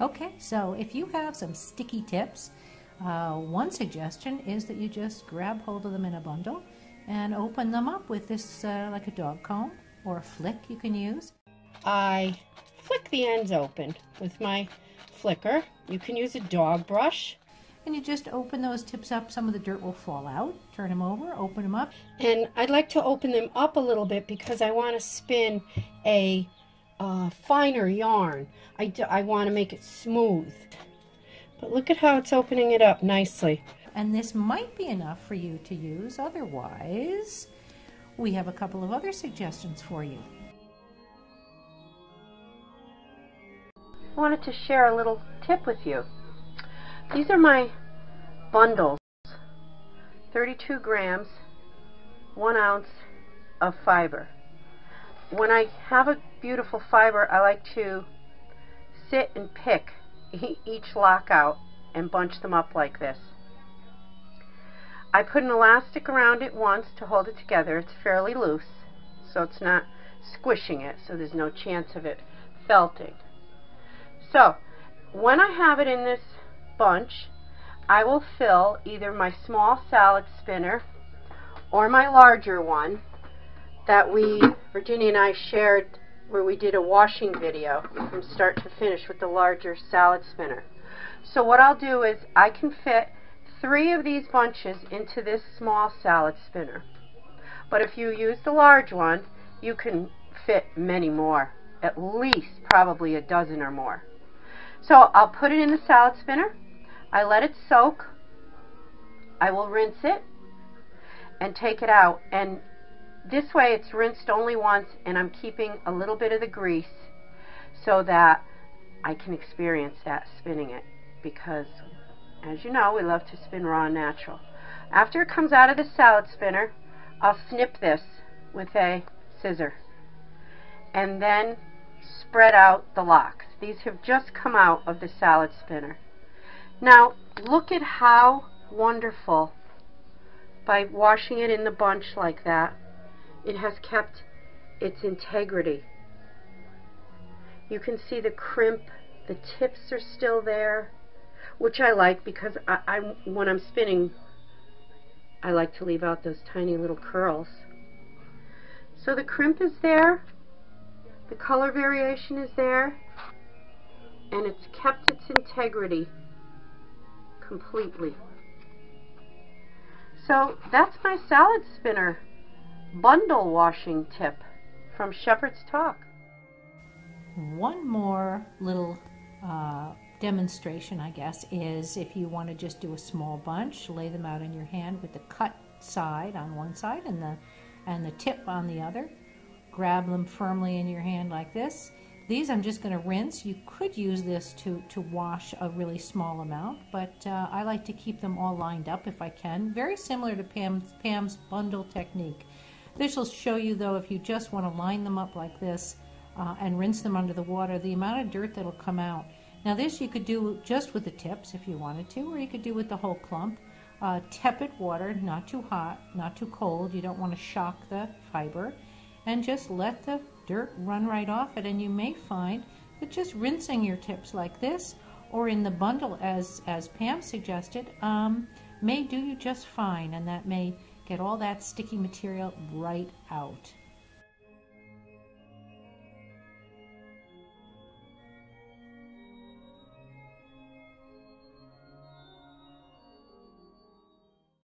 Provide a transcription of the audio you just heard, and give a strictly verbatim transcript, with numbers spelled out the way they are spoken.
Okay, so if you have some sticky tips, uh, one suggestion is that you just grab hold of them in a bundle and open them up with this, uh, like a dog comb or a flick you can use. I flick the ends open with my flicker. You can use a dog brush. And you just open those tips up. Some of the dirt will fall out. Turn them over, open them up. And I'd like to open them up a little bit because I want to spin a uh, finer yarn. I, do, I want to make it smooth. But look at how it's opening it up nicely. And this might be enough for you to use. Otherwise, we have a couple of other suggestions for you. I wanted to share a little tip with you. These are my bundles, thirty-two grams, one ounce of fiber. When I have a beautiful fiber, I like to sit and pick each lock out and bunch them up like this. I put an elastic around it once to hold it together. It's fairly loose, so it's not squishing it, so there's no chance of it felting. So when I have it in this bunch, I will fill either my small salad spinner or my larger one that we, Virginia and I shared where we did a washing video from start to finish with the larger salad spinner. So what I'll do is I can fit three of these bunches into this small salad spinner. But if you use the large one, you can fit many more, at least probably a dozen or more. So I'll put it in the salad spinner. I let it soak, I will rinse it, and take it out. And this way it's rinsed only once, and I'm keeping a little bit of the grease so that I can experience that spinning it. Because, as you know, we love to spin raw and natural. After it comes out of the salad spinner, I'll snip this with a scissor, and then spread out the locks. These have just come out of the salad spinner. Now, look at how wonderful, by washing it in the bunch like that, it has kept its integrity. You can see the crimp, the tips are still there, which I like because I, I, when I'm spinning, I like to leave out those tiny little curls. So the crimp is there, the color variation is there, and it's kept its integrity completely. So that's my salad spinner bundle washing tip from Shepherd's Talk. One more little uh, demonstration, I guess, is if you want to just do a small bunch, lay them out in your hand with the cut side on one side and the and the tip on the other. Grab them firmly in your hand like this. These I'm just going to rinse. You could use this to, to wash a really small amount, but uh, I like to keep them all lined up if I can. Very similar to Pam's, Pam's bundle technique. This will show you, though, if you just want to line them up like this uh, and rinse them under the water, the amount of dirt that will come out. Now this you could do just with the tips if you wanted to, or you could do with the whole clump. Uh, tepid water, not too hot, not too cold. You don't want to shock the fiber. And just let the dirt run right off it, and you may find that just rinsing your tips like this, or in the bundle as as Pam suggested, um, may do you just fine, and that may get all that sticky material right out.